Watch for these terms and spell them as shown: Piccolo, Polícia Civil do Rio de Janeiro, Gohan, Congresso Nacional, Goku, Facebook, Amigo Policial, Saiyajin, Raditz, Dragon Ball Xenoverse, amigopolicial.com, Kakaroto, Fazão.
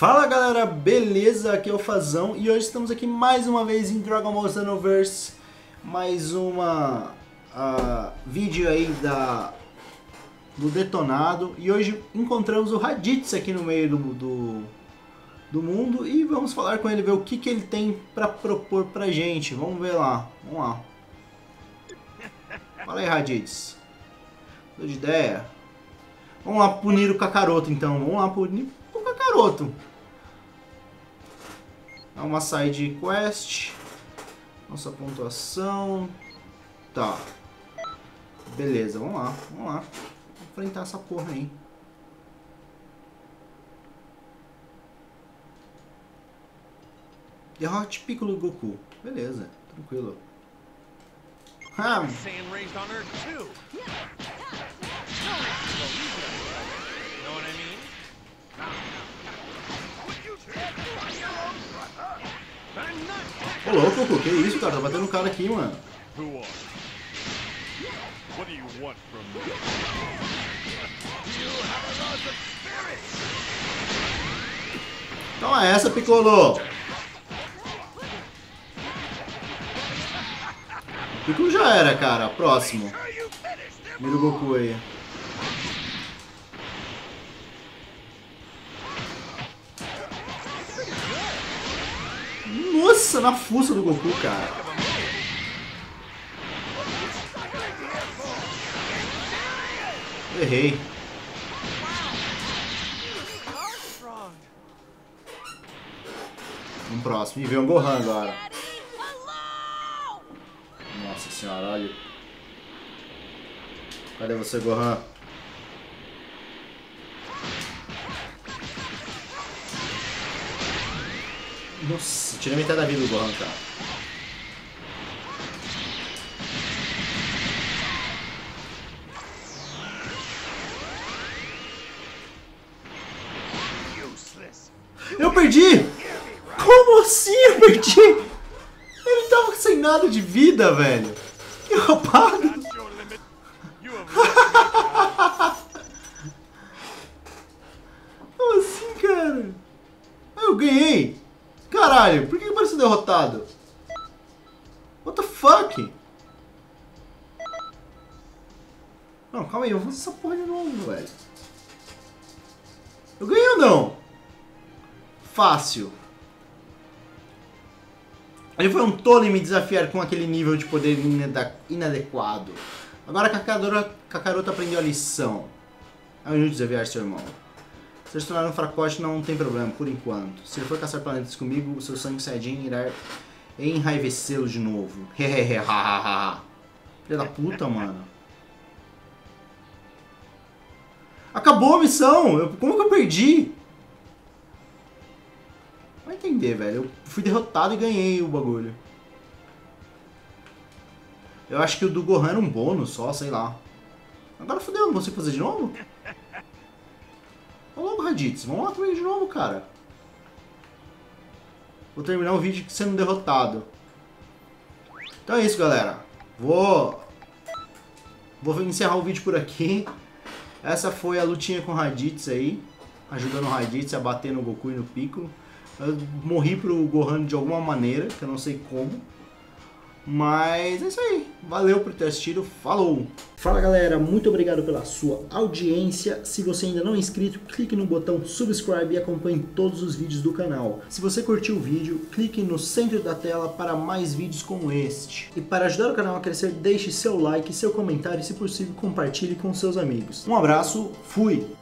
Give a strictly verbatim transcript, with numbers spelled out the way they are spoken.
Fala galera, beleza? Aqui é o Fazão e hoje estamos aqui mais uma vez em Dragon Ball Xenoverse. Mais uma uh, vídeo aí da, do detonado. E hoje encontramos o Raditz aqui no meio do, do, do mundo. E vamos falar com ele, ver o que, que ele tem pra propor pra gente. Vamos ver lá, vamos lá. Fala aí, Raditz. Tô de ideia. Vamos lá punir o Kakaroto então, vamos lá punir... Kakaroto. É uma side quest. Nossa pontuação. Tá. Beleza, vamos lá. Vamos lá. Vamos enfrentar essa porra aí. Derrote Piccolo e Goku. Beleza, tranquilo. Ah. Ô louco, Goku, que isso, cara? Tá batendo um cara aqui, mano. Toma essa, Piccolo! Piccolo já era, cara. Próximo. Mira o Goku aí. Nossa, na fuça do Goku, cara. Errei. Um próximo. E vem um Gohan agora. Nossa senhora, olha. Cadê você, Gohan? Nossa, tirei metade da vida do Gohan, cara. Eu perdi! Como assim eu perdi? Ele tava sem nada de vida, velho. Que roubado! Como assim, cara? Eu ganhei! Caralho, por que eu pareço derrotado? What the fuck? Não, calma aí, eu vou fazer essa porra de novo, velho. Eu ganhei ou não? Fácil. Ele foi um tolo em me desafiar com aquele nível de poder inadequado. Agora Kakaroto aprendeu a lição. É inútil desafiar seu irmão. Se tornar um fracote não tem problema, por enquanto. Se ele for caçar planetas comigo, o seu sangue Saiyajin irá enraivecê-lo de novo. Hehehehahaha. Filha da puta, mano. Acabou a missão! Eu, como que eu perdi? Vai entender, velho. Eu fui derrotado e ganhei o bagulho. Eu acho que o do Gohan era um bônus só, sei lá. Agora fodeu, não consigo fazer de novo? Olha logo, Raditz. Vamos lá também de novo, cara. Vou terminar o vídeo sendo derrotado. Então é isso, galera. Vou... Vou encerrar o vídeo por aqui. Essa foi a lutinha com o Raditz aí. Ajudando o Raditz a bater no Goku e no Piccolo. Eu morri pro Gohan de alguma maneira, que eu não sei como. Mas é isso aí. Valeu por ter assistido. Falou! Fala galera, muito obrigado pela sua audiência. Se você ainda não é inscrito, clique no botão subscribe e acompanhe todos os vídeos do canal. Se você curtiu o vídeo, clique no centro da tela para mais vídeos como este. E para ajudar o canal a crescer, deixe seu like, seu comentário e se possível compartilhe com seus amigos. Um abraço, fui!